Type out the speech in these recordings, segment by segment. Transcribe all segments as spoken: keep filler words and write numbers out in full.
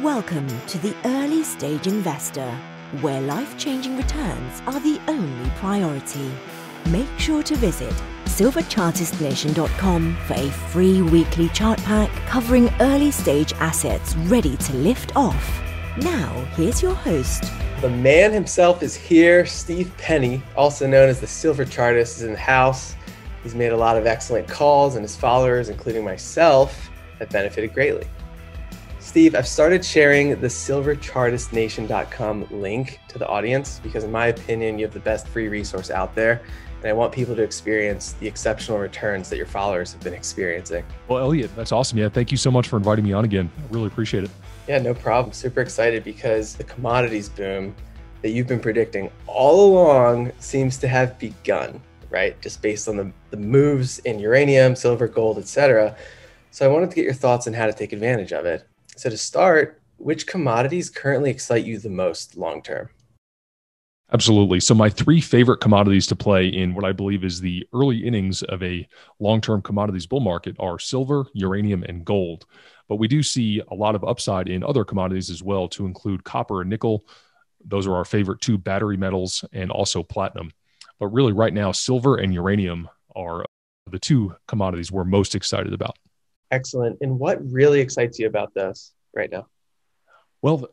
Welcome to the Early Stage Investor, where life-changing returns are the only priority. Make sure to visit silver chartist nation dot com for a free weekly chart pack covering early-stage assets ready to lift off. Now, here's your host. The man himself is here. Steve Penny, also known as the Silver Chartist, is in the house. He's made a lot of excellent calls, and his followers, including myself, have benefited greatly. Steve, I've started sharing the silver chartist nation dot com link to the audience because, in my opinion, you have the best free resource out there, and I want people to experience the exceptional returns that your followers have been experiencing. Well, Elliot, that's awesome. Yeah, thank you so much for inviting me on again. I really appreciate it. Yeah, no problem. Super excited because the commodities boom that you've been predicting all along seems to have begun, right? Just based on the, the moves in uranium, silver, gold, et cetera. So I wanted to get your thoughts on how to take advantage of it. So to start, which commodities currently excite you the most long-term? Absolutely. So my three favorite commodities to play in what I believe is the early innings of a long-term commodities bull market are silver, uranium, and gold. But we do see a lot of upside in other commodities as well, to include copper and nickel. Those are our favorite two battery metals, and also platinum. But really right now, silver and uranium are the two commodities we're most excited about. Excellent. And what really excites you about this right now? Well,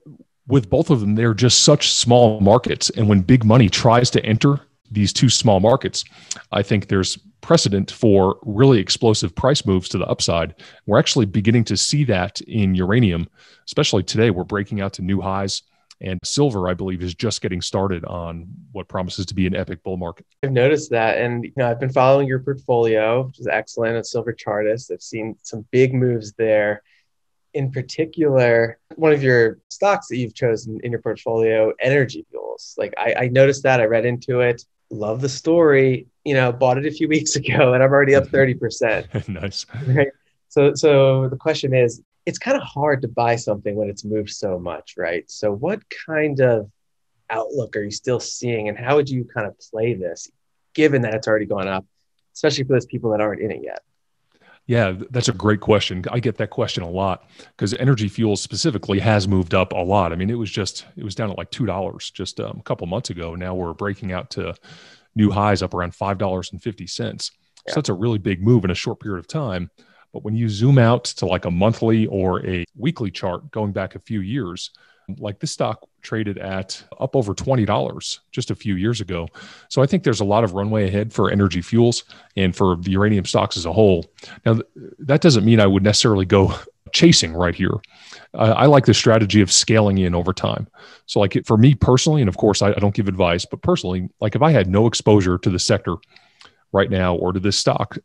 with both of them, they're just such small markets. And when big money tries to enter these two small markets, I think there's precedent for really explosive price moves to the upside. We're actually beginning to see that in uranium, especially today. We're breaking out to new highs. And silver, I believe, is just getting started on what promises to be an epic bull market. I've noticed that. And you know, I've been following your portfolio, which is excellent, at Silver Chartist. I've seen some big moves there. In particular, one of your stocks that you've chosen in your portfolio, Energy Fuels. Like I, I noticed that. I read into it. Love the story. You know, bought it a few weeks ago, and I'm already up thirty percent. Nice. Right? So, so the question is, it's kind of hard to buy something when it's moved so much, right? So what kind of outlook are you still seeing, and how would you kind of play this, given that it's already gone up, especially for those people that aren't in it yet? Yeah, that's a great question. I get that question a lot because Energy Fuels specifically has moved up a lot. I mean, it was just, it was down at like two dollars just um, a couple months ago. Now we're breaking out to new highs up around five dollars and fifty cents. Yeah. So that's a really big move in a short period of time. But when you zoom out to like a monthly or a weekly chart going back a few years, like this stock traded at up over twenty dollars just a few years ago. So I think there's a lot of runway ahead for Energy Fuels and for the uranium stocks as a whole. Now, that doesn't mean I would necessarily go chasing right here. Uh, I like the strategy of scaling in over time. So like it, for me personally, and of course, I, I don't give advice, but personally, like if I had no exposure to the sector right now or to this stock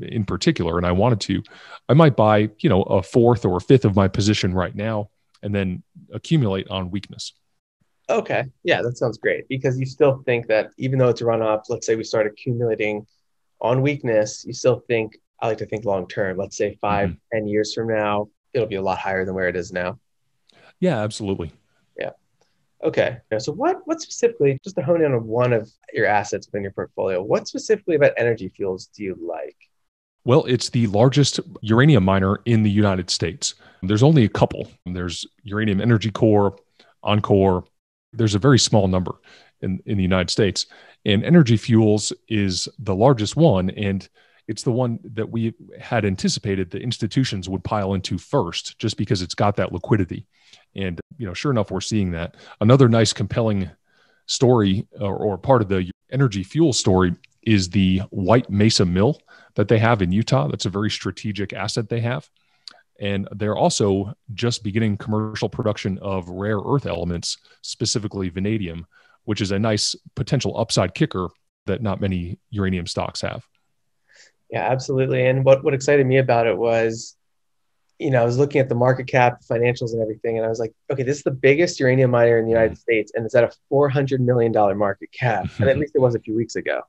in particular, and I wanted to, I might buy, you know, a fourth or a fifth of my position right now and then accumulate on weakness. Okay. Yeah, that sounds great, because you still think that even though it's run up, let's say we start accumulating on weakness, you still think, I like to think long-term, let's say five, mm-hmm. ten years from now, it'll be a lot higher than where it is now. Yeah, absolutely. Yeah. Okay. So what, what specifically, just to hone in on one of your assets within your portfolio, what specifically about Energy Fuels do you like? Well, it's the largest uranium miner in the United States. There's only a couple. There's Uranium Energy Corp, Encore. There's a very small number in, in the United States. And Energy Fuels is the largest one. And it's the one that we had anticipated the institutions would pile into first, just because it's got that liquidity. And, you know, sure enough, we're seeing that. Another nice, compelling story or, or part of the Energy Fuel story is the White Mesa Mill that they have in Utah. That's a very strategic asset they have. And they're also just beginning commercial production of rare earth elements, specifically vanadium, which is a nice potential upside kicker that not many uranium stocks have. Yeah, absolutely. And what, what excited me about it was, you know, I was looking at the market cap, financials and everything, and I was like, okay, this is the biggest uranium miner in the United States, and it's at a four hundred million dollars market cap. And at least it was a few weeks ago.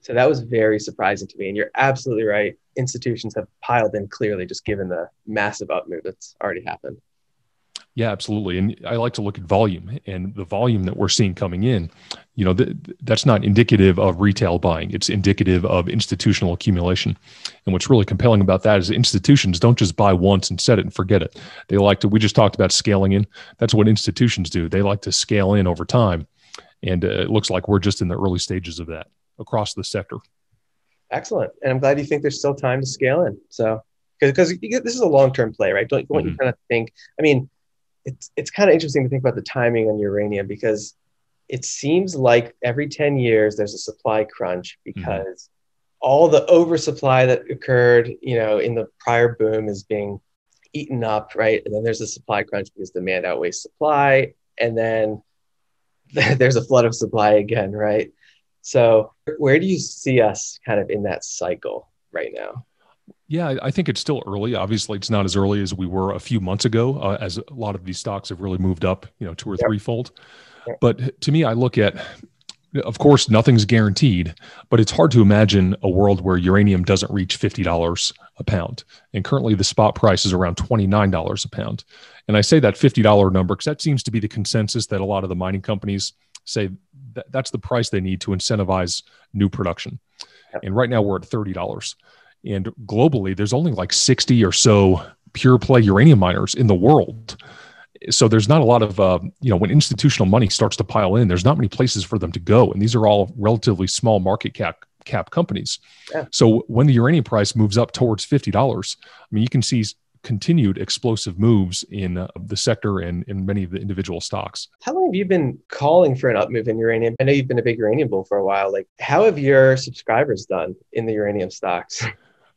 So that was very surprising to me. And you're absolutely right. Institutions have piled in clearly, just given the massive up move that's already happened. Yeah, absolutely. And I like to look at volume, and the volume that we're seeing coming in, you know, th- that's not indicative of retail buying. It's indicative of institutional accumulation. And what's really compelling about that is institutions don't just buy once and set it and forget it. They like to, we just talked about scaling in. That's what institutions do. They like to scale in over time. And uh, it looks like we're just in the early stages of that across the sector. Excellent. And I'm glad you think there's still time to scale in. So, because this is a long-term play, right? Don't, don't mm-hmm. you kind of think, I mean, It's it's kind of interesting to think about the timing on uranium, because it seems like every ten years there's a supply crunch, because mm-hmm. all the oversupply that occurred, you know, in the prior boom is being eaten up, right? And then there's a supply crunch because demand outweighs supply, and then there's a flood of supply again, right? So where do you see us kind of in that cycle right now? Yeah, I think it's still early. Obviously, it's not as early as we were a few months ago, uh, as a lot of these stocks have really moved up, you know, two or yep. threefold. Yep. But to me, I look at, of course, nothing's guaranteed, but it's hard to imagine a world where uranium doesn't reach fifty dollars a pound. And currently the spot price is around twenty-nine dollars a pound. And I say that fifty dollars number because that seems to be the consensus that a lot of the mining companies say that that's the price they need to incentivize new production. Yep. And right now we're at thirty dollars. And globally, there's only like sixty or so pure play uranium miners in the world. So there's not a lot of, uh, you know, when institutional money starts to pile in, there's not many places for them to go. And these are all relatively small market cap cap companies. Yeah. So when the uranium price moves up towards fifty dollars, I mean, you can see continued explosive moves in uh, the sector and in many of the individual stocks. How long have you been calling for an up move in uranium? I know you've been a big uranium bull for a while. Like, how have your subscribers done in the uranium stocks?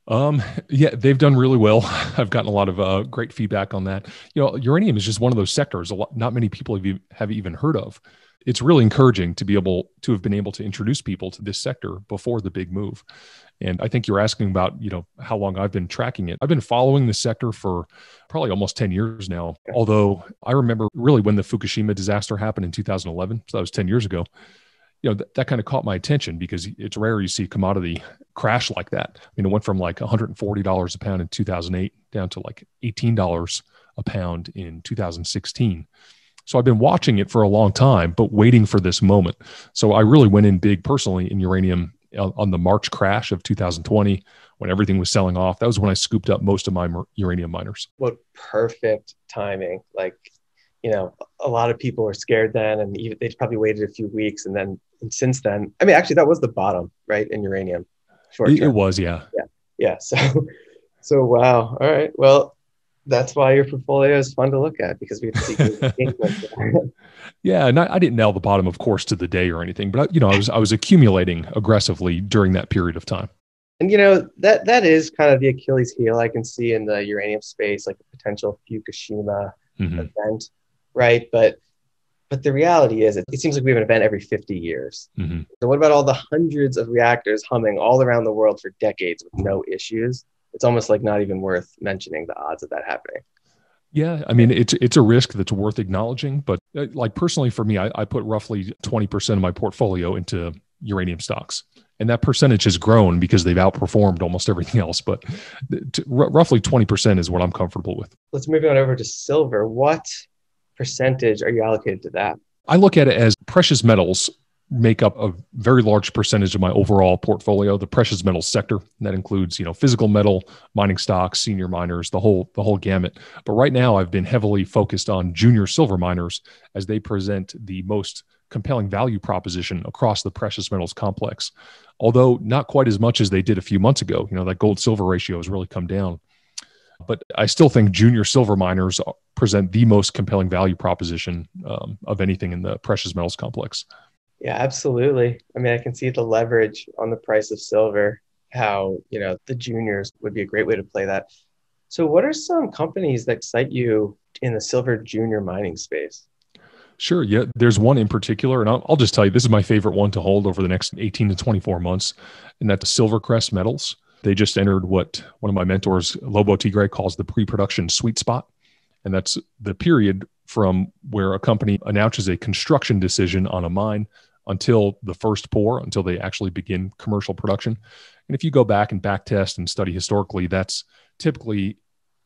Um, yeah, they've done really well. I've gotten a lot of uh, great feedback on that. You know, uranium is just one of those sectors a lot, not many people have, e- have even heard of. It's really encouraging to be able to have been able to introduce people to this sector before the big move. And I think you're asking about, you know, how long I've been tracking it. I've been following the sector for probably almost ten years now. Although I remember really when the Fukushima disaster happened in two thousand eleven, so that was ten years ago. You know, that, that kind of caught my attention because it's rare you see commodity crash like that. I mean, it went from like one hundred forty dollars a pound in two thousand eight down to like eighteen dollars a pound in two thousand sixteen. So I've been watching it for a long time, but waiting for this moment. So I really went in big personally in uranium on the March crash of two thousand twenty when everything was selling off. That was when I scooped up most of my uranium miners. What perfect timing. Like, you know, a lot of people were scared then, and they probably waited a few weeks. And then and since then, I mean, actually, that was the bottom, right, in uranium. Short term. It was, yeah. Yeah. Yeah. So, so wow. All right. Well, that's why your portfolio is fun to look at, because we have to see good things. Yeah. And I, I didn't nail the bottom, of course, to the day or anything, but, I, you know, I was I was accumulating aggressively during that period of time. And, you know, that that is kind of the Achilles heel I can see in the uranium space, like a potential Fukushima mm-hmm. event. Right. But but the reality is, it, it seems like we have an event every fifty years. Mm-hmm. So what about all the hundreds of reactors humming all around the world for decades with no issues? It's almost like not even worth mentioning the odds of that happening. Yeah. I mean, it's it's a risk that's worth acknowledging. But uh, like personally, for me, I, I put roughly twenty percent of my portfolio into uranium stocks. And that percentage has grown because they've outperformed almost everything else. But t- r- roughly twenty percent is what I'm comfortable with. Let's move on over to silver. What percentage are you allocated to that? I look at it as precious metals make up a very large percentage of my overall portfolio, the precious metals sector. And that includes, you know, physical metal, mining stocks, senior miners, the whole, the whole gamut. But right now I've been heavily focused on junior silver miners as they present the most compelling value proposition across the precious metals complex. Although not quite as much as they did a few months ago, you know, that gold silver ratio has really come down. But I still think junior silver miners present the most compelling value proposition um, of anything in the precious metals complex. Yeah, absolutely. I mean, I can see the leverage on the price of silver, how, you know, the juniors would be a great way to play that. So what are some companies that excite you in the silver junior mining space? Sure. Yeah. There's one in particular, and I'll, I'll just tell you, this is my favorite one to hold over the next eighteen to twenty-four months, and that's Silvercrest Metals. They just entered what one of my mentors, Lobo Tiggre, calls the pre-production sweet spot. And that's the period from where a company announces a construction decision on a mine until the first pour, until they actually begin commercial production. And if you go back and back test and study historically, that's typically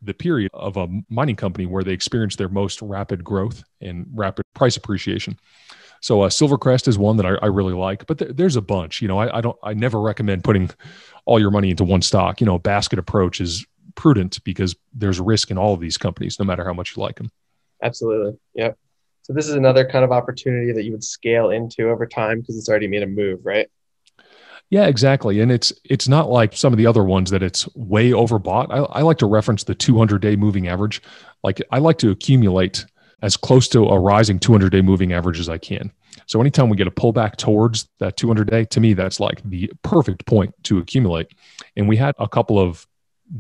the period of a mining company where they experience their most rapid growth and rapid price appreciation. So uh, Silvercrest is one that I, I really like, but th- there's a bunch. You know, I, I don't, I never recommend putting all your money into one stock. You know, a basket approach is prudent because there's risk in all of these companies, no matter how much you like them. Absolutely. Yep. So this is another kind of opportunity that you would scale into over time because it's already made a move, right? Yeah, exactly. And it's it's not like some of the other ones that it's way overbought. I, I like to reference the two hundred day moving average. Like I like to accumulate as close to a rising two hundred day moving average as I can. So anytime we get a pullback towards that two hundred day, to me, that's like the perfect point to accumulate. And we had a couple of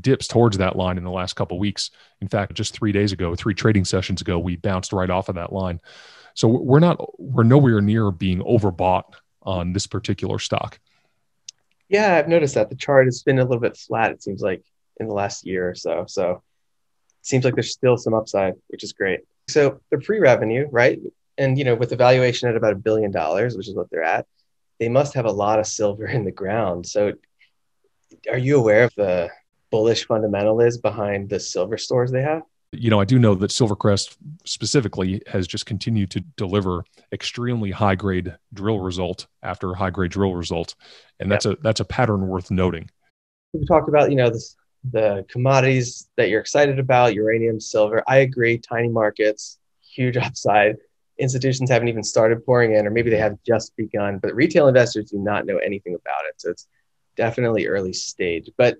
dips towards that line in the last couple of weeks. In fact, just three days ago, three trading sessions ago, we bounced right off of that line. So we're not, we're nowhere near being overbought on this particular stock. Yeah, I've noticed that the chart has been a little bit flat, it seems like, in the last year or so. So it seems like there's still some upside, which is great. So they're pre-revenue, right? And, you know, with the valuation at about a billion dollars, which is what they're at, they must have a lot of silver in the ground. So are you aware of the bullish fundamental is behind the silver stores they have? You know, I do know that Silvercrest specifically has just continued to deliver extremely high-grade drill result after high-grade drill result, and that's yeah. a that's a pattern worth noting. We talked about, you know, this, the commodities that you're excited about, uranium, silver. I agree, tiny markets, huge upside. Institutions haven't even started pouring in, or maybe they have just begun, but retail investors do not know anything about it, so it's definitely early stage. But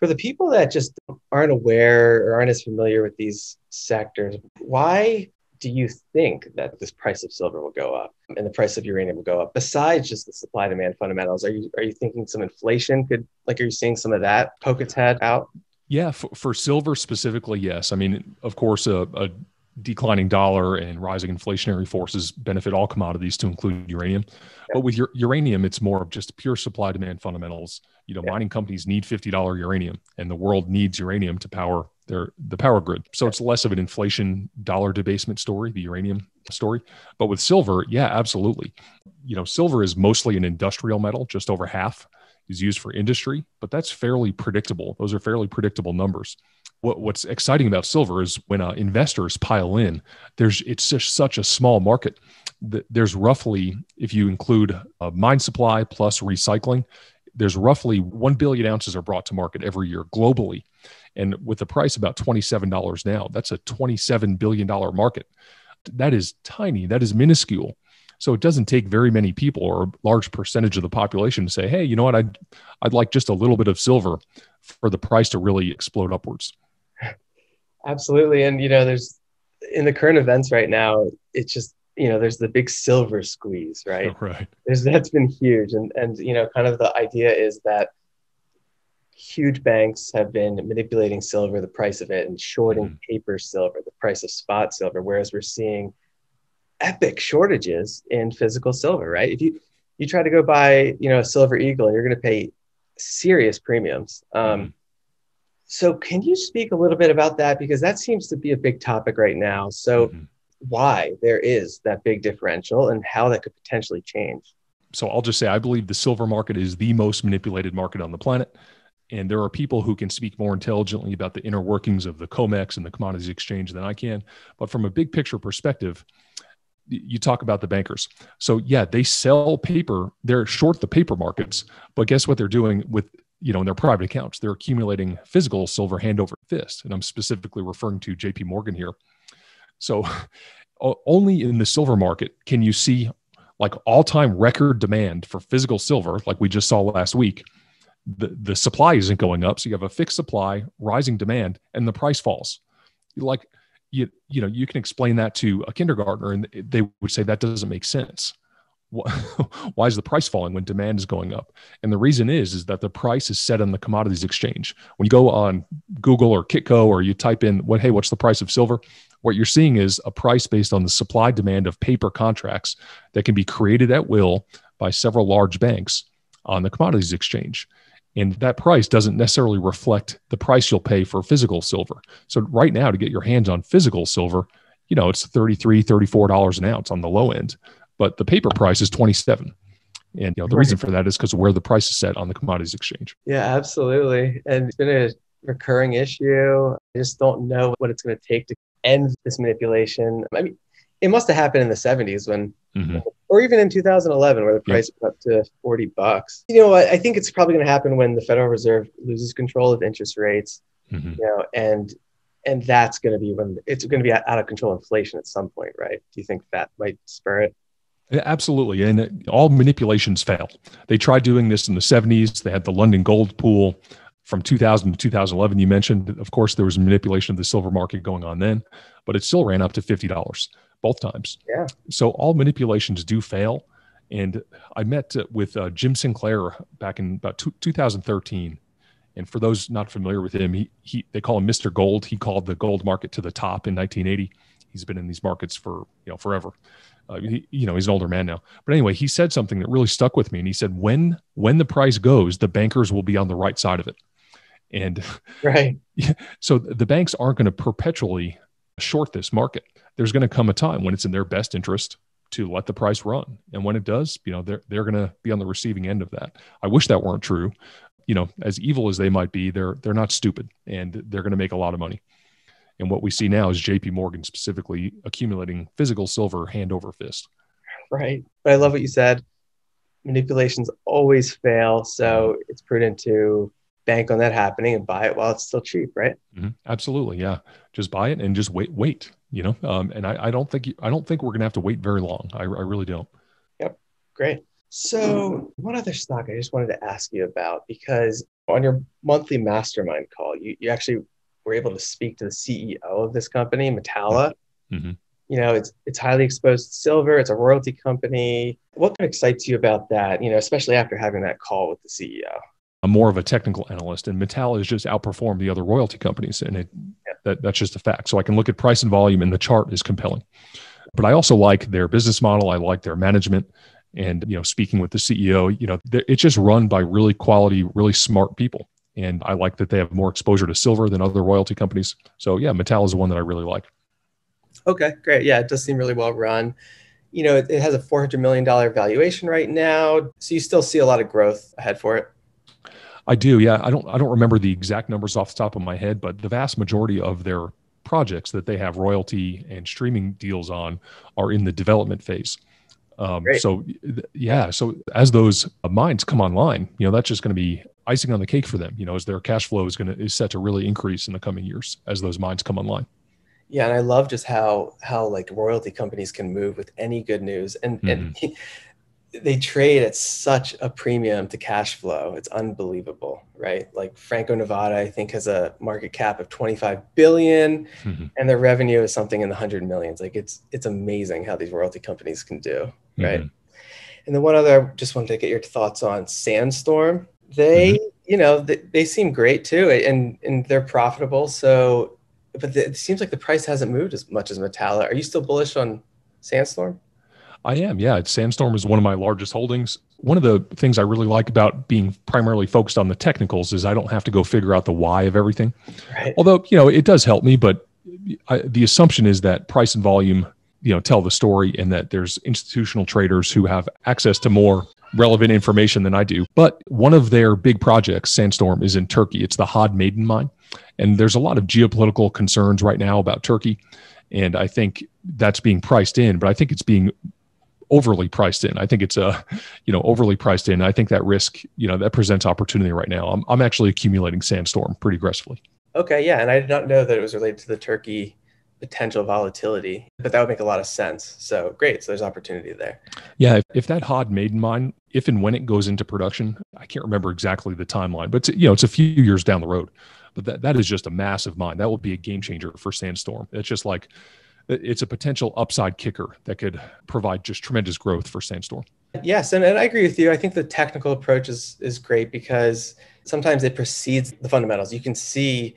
for the people that just aren't aware or aren't as familiar with these sectors, why do you think that this price of silver will go up and the price of uranium will go up? Besides just the supply-demand fundamentals, are you are you thinking some inflation could, like, are you seeing some of that poke its head out? Yeah, for, for silver specifically, yes. I mean, of course, a, a declining dollar and rising inflationary forces benefit all commodities, to include uranium. But with u- uranium, it's more of just pure supply-demand fundamentals. You know, yeah. mining companies need fifty dollars uranium, and the world needs uranium to power their the power grid. So it's less of an inflation dollar debasement story, the uranium story. But with silver, yeah, absolutely. You know, silver is mostly an industrial metal. Just over half is used for industry, but that's fairly predictable. Those are fairly predictable numbers. What What's exciting about silver is when uh, investors pile in, there's it's just such a small market. There's roughly, if you include uh, mine supply plus recycling, there's roughly one billion ounces are brought to market every year globally. And with the price about twenty-seven dollars now, that's a twenty-seven billion dollars market. That is tiny. That is minuscule. So it doesn't take very many people or a large percentage of the population to say, hey, you know what, I'd, I'd like just a little bit of silver for the price to really explode upwards. Absolutely. And, you know, there's in the current events right now, it's just, you know, there's the big silver squeeze, right? Right. There's, that's been huge. And, and, you know, kind of the idea is that huge banks have been manipulating silver, the price of it, and shorting mm. paper silver, the price of spot silver, whereas we're seeing epic shortages in physical silver, right? If you, you try to go buy, you know, a Silver Eagle, you're going to pay serious premiums. Um, mm. So can you speak a little bit about that? Because that seems to be a big topic right now. So mm-hmm. why there is that big differential and how that could potentially change. So I'll just say, I believe the silver market is the most manipulated market on the planet. And there are people who can speak more intelligently about the inner workings of the COMEX and the commodities exchange than I can. But from a big picture perspective, you talk about the bankers. So yeah, they sell paper, they're short the paper markets, but guess what they're doing with, you know, in their private accounts, they're accumulating physical silver hand over fist. And I'm specifically referring to J P Morgan here. So only in the silver market can you see like all-time record demand for physical silver, like we just saw last week. The, the supply isn't going up. So you have a fixed supply, rising demand, and the price falls. Like, you, you know, you can explain that to a kindergartner and they would say that doesn't make sense. Why is the price falling when demand is going up? And the reason is, is that the price is set on the commodities exchange. When you go on Google or Kitco, or you type in, what, hey, what's the price of silver? What you're seeing is a price based on the supply demand of paper contracts that can be created at will by several large banks on the commodities exchange. And that price doesn't necessarily reflect the price you'll pay for physical silver. So right now, to get your hands on physical silver, you know, it's thirty-three, thirty-four dollars an ounce on the low end. But the paper price is twenty-seven. And you know the reason for that is because of where the price is set on the commodities exchange. Yeah, absolutely. And it's been a recurring issue. I just don't know what it's going to take to end this manipulation. I mean, it must have happened in the seventies when, mm-hmm. or even in two thousand eleven, where the price yeah. went up to forty bucks. You know, I think it's probably going to happen when the Federal Reserve loses control of interest rates, mm-hmm. you know, and and that's going to be when it's going to be out of control inflation at some point, right? Do you think that might spur it? Absolutely. And all manipulations fail. They tried doing this in the seventies. They had the London gold pool from two thousand to two thousand eleven. You mentioned, of course, there was manipulation of the silver market going on then, but it still ran up to fifty dollars both times. Yeah. So all manipulations do fail. And I met with uh, Jim Sinclair back in about two thousand thirteen. And for those not familiar with him, he, he they call him Mister Gold. He called the gold market to the top in nineteen eighty. He's been in these markets for, you know, forever. Uh, he, you know, he's an older man now. But anyway, he said something that really stuck with me. And he said, when, when the price goes, the bankers will be on the right side of it. And right. So the banks aren't going to perpetually short this market. There's going to come a time when it's in their best interest to let the price run. And when it does, you know, they're, they're going to be on the receiving end of that. I wish that weren't true. You know, as evil as they might be, they're, they're not stupid, and they're going to make a lot of money. And what we see now is J P Morgan specifically accumulating physical silver hand over fist. Right. But I love what you said. Manipulations always fail. So it's prudent to bank on that happening and buy it while it's still cheap, right? Mm-hmm. Absolutely. Yeah. Just buy it and just wait, wait, you know? Um, and I, I don't think, you, I don't think we're going to have to wait very long. I, I really don't. Yep. Great. So one other stock I just wanted to ask you about, because on your monthly mastermind call, you, you actually were able to speak to the C E O of this company, Metalla. Mm-hmm. You know, it's it's highly exposed to silver. It's a royalty company. What kind of excites you about that, you know, especially after having that call with the C E O? I'm more of a technical analyst, and Metalla has just outperformed the other royalty companies, and it, yeah. that, that's just a fact. So I can look at price and volume, and the chart is compelling. But I also like their business model. I like their management. And, you know, speaking with the C E O, you know, it's just run by really quality, really smart people. And I like that they have more exposure to silver than other royalty companies. So yeah, Metalla is the one that I really like. Okay, great. Yeah, it does seem really well run. You know, it, it has a four hundred million dollars valuation right now. So you still see a lot of growth ahead for it. I do. Yeah. I don't, I don't remember the exact numbers off the top of my head, but the vast majority of their projects that they have royalty and streaming deals on are in the development phase. Um, so yeah, so as those mines come online, you know, that's just going to be icing on the cake for them, you know, as their cash flow is going to, is set to really increase in the coming years as those mines come online. Yeah. And I love just how, how like royalty companies can move with any good news, and, mm-hmm. and he, they trade at such a premium to cash flow. It's unbelievable, right? Like Franco Nevada, I think, has a market cap of twenty-five billion, mm-hmm. and their revenue is something in the hundred millions. Like it's, it's amazing how these royalty companies can do. Right. Mm-hmm. And then one other, I just wanted to get your thoughts on Sandstorm. They, mm-hmm. you know, they, they seem great too, and, and they're profitable. So, but the, it seems like the price hasn't moved as much as Metalla. Are you still bullish on Sandstorm? I am. Yeah. It's, Sandstorm is one of my largest holdings. One of the things I really like about being primarily focused on the technicals is I don't have to go figure out the why of everything. Right. Although, you know, it does help me, but I, the assumption is that price and volume, you know, tell the story, and that there's institutional traders who have access to more relevant information than I do. But one of their big projects, Sandstorm, is in Turkey. It's the Hod Maiden mine. And there's a lot of geopolitical concerns right now about Turkey. And I think that's being priced in, but I think it's being overly priced in. I think it's a, you know, overly priced in. I think that risk, you know, that presents opportunity right now. I'm, I'm actually accumulating Sandstorm pretty aggressively. Okay. Yeah. And I did not know that it was related to the Turkey potential volatility, but that would make a lot of sense. So great. So there's opportunity there. Yeah. If, if that Hod Maiden mine, if and when it goes into production, I can't remember exactly the timeline, but it's, you know, it's a few years down the road, but that, that is just a massive mine. That will be a game changer for Sandstorm. It's just like, it's a potential upside kicker that could provide just tremendous growth for Sandstorm. Yes. And, and I agree with you. I think the technical approach is, is great, because sometimes it precedes the fundamentals. You can see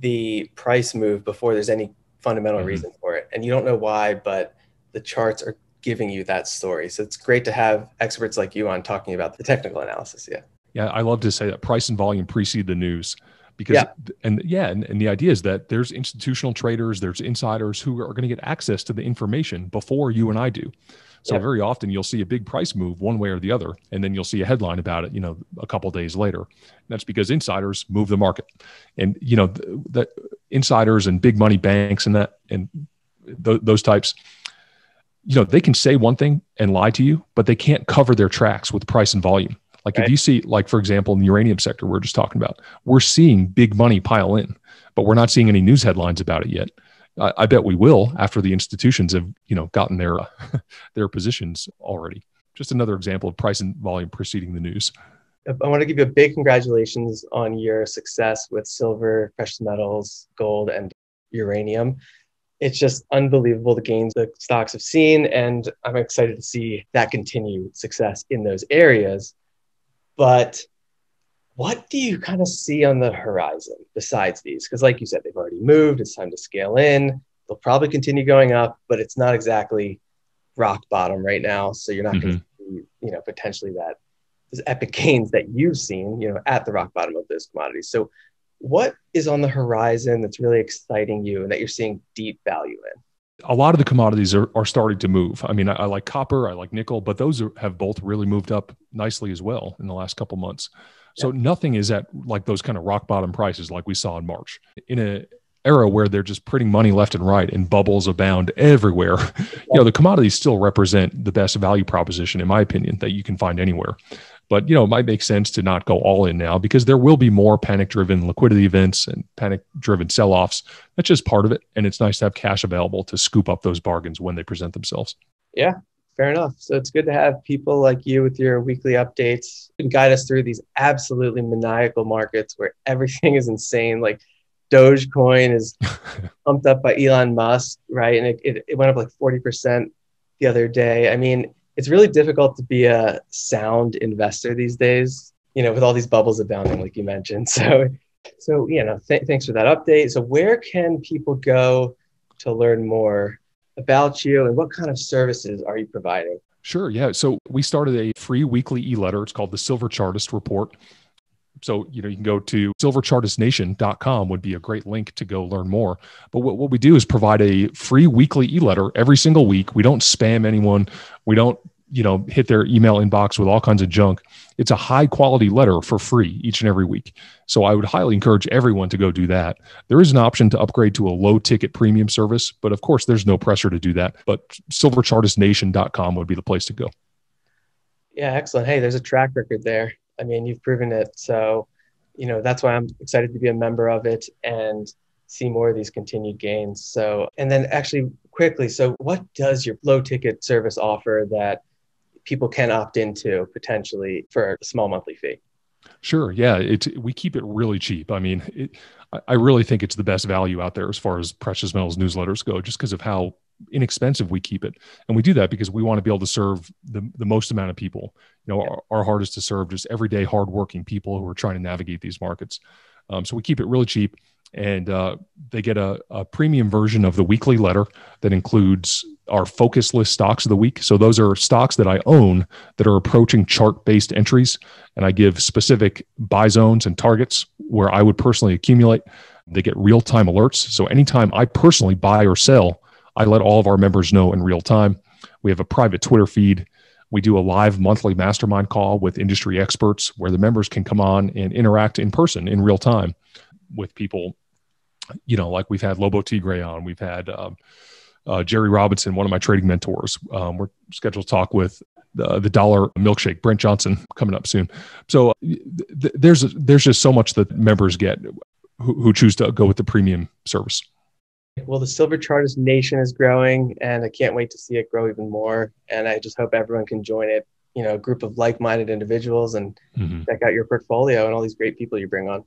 the price move before there's any fundamental mm-hmm. reason for it. And you don't know why, but the charts are giving you that story. So it's great to have experts like you on talking about the technical analysis. Yeah. Yeah. I love to say that price and volume precede the news, because, yeah. and yeah. And, and the idea is that there's institutional traders, there's insiders who are going to get access to the information before you and I do. So yep. very often you'll see a big price move one way or the other, and then you'll see a headline about it, you know, a couple of days later. And that's because insiders move the market, and you know, the, the insiders and big money banks and that and th- those types. You know, they can say one thing and lie to you, but they can't cover their tracks with price and volume. Like right. if you see, like, for example, in the uranium sector, we're just talking about, we're seeing big money pile in, but we're not seeing any news headlines about it yet. I, I bet we will after the institutions have, you know, gotten their, uh, their positions already. Just another example of price and volume preceding the news. I want to give you a big congratulations on your success with silver, precious metals, gold, and uranium. It's just unbelievable the gains the stocks have seen, and I'm excited to see that continued success in those areas. But what do you kind of see on the horizon besides these? Because like you said, they've already moved. It's time to scale in. They'll probably continue going up, but it's not exactly rock bottom right now. So you're not mm-hmm. going to see, you know, potentially that those epic gains that you've seen, you know, at the rock bottom of those commodities. So what is on the horizon that's really exciting you and that you're seeing deep value in? A lot of the commodities are, are starting to move. I mean, I, I like copper, I like nickel, but those are, have both really moved up nicely as well in the last couple months. So yeah. nothing is at like those kind of rock bottom prices like we saw in March. In an era where they're just printing money left and right and bubbles abound everywhere, yeah. you know, the commodities still represent the best value proposition, in my opinion, that you can find anywhere. But, you know, it might make sense to not go all in now because there will be more panic-driven liquidity events and panic-driven sell-offs. That's just part of it. And it's nice to have cash available to scoop up those bargains when they present themselves. Yeah, fair enough. So it's good to have people like you with your weekly updates and guide us through these absolutely maniacal markets where everything is insane. Like Dogecoin is pumped up by Elon Musk, right? And it, it, it went up like forty percent the other day. I mean, it's really difficult to be a sound investor these days, you know, with all these bubbles abounding, like you mentioned. So, so you know, th- thanks for that update. So where can people go to learn more about you and what kind of services are you providing? Sure. Yeah. So we started a free weekly e-letter. It's called the Silver Chartist Report. So, you know, you can go to silver chartist nation dot com would be a great link to go learn more. But what, what we do is provide a free weekly e-letter every single week. We don't spam anyone. We don't, you know, hit their email inbox with all kinds of junk. It's a high quality letter for free each and every week. So I would highly encourage everyone to go do that. There is an option to upgrade to a low ticket premium service, but of course there's no pressure to do that. But silver chartist nation dot com would be the place to go. Yeah, excellent. Hey, there's a track record there. I mean, you've proven it. So, you know, that's why I'm excited to be a member of it and see more of these continued gains. So, and then actually quickly, so what does your low ticket service offer that people can opt into potentially for a small monthly fee? Sure. Yeah. It's, we keep it really cheap. I mean, it, I really think it's the best value out there as far as precious metals newsletters go, just because of how inexpensive we keep it. And we do that because we want to be able to serve the, the most amount of people. You know, yeah. our, our hardest to serve, just everyday hardworking people who are trying to navigate these markets. Um, so we keep it really cheap, and uh, they get a, a premium version of the weekly letter that includes our focus list stocks of the week. So those are stocks that I own that are approaching chart-based entries. And I give specific buy zones and targets where I would personally accumulate. They get real-time alerts. So anytime I personally buy or sell, I let all of our members know in real time. We have a private Twitter feed. We do a live monthly mastermind call with industry experts where the members can come on and interact in person in real time with people, you know, like we've had Lobo Tiggre on. We've had um, uh, Jerry Robinson, one of my trading mentors. Um, we're scheduled to talk with the, the dollar milkshake, Brent Johnson, coming up soon. So th- there's, there's just so much that members get who, who choose to go with the premium service. Well, the Silver Chartist Nation is growing, and I can't wait to see it grow even more. And I just hope everyone can join it, you know, a group of like-minded individuals and mm-hmm. check out your portfolio and all these great people you bring on.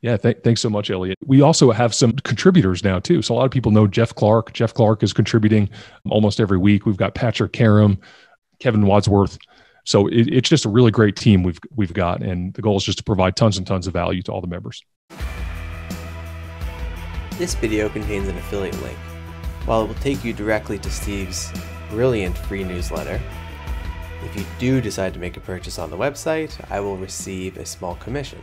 Yeah, th- thanks so much, Elliot. We also have some contributors now, too. So a lot of people know Jeff Clark. Jeff Clark is contributing almost every week. We've got Patrick Karam, Kevin Wadsworth. So it, it's just a really great team we've we've got. And the goal is just to provide tons and tons of value to all the members. This video contains an affiliate link. While it will take you directly to Steve's brilliant free newsletter, if you do decide to make a purchase on the website, I will receive a small commission.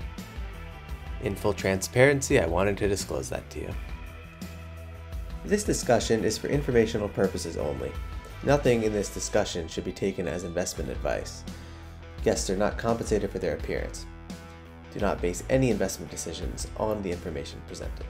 In full transparency, I wanted to disclose that to you. This discussion is for informational purposes only. Nothing in this discussion should be taken as investment advice. Guests are not compensated for their appearance. Do not base any investment decisions on the information presented.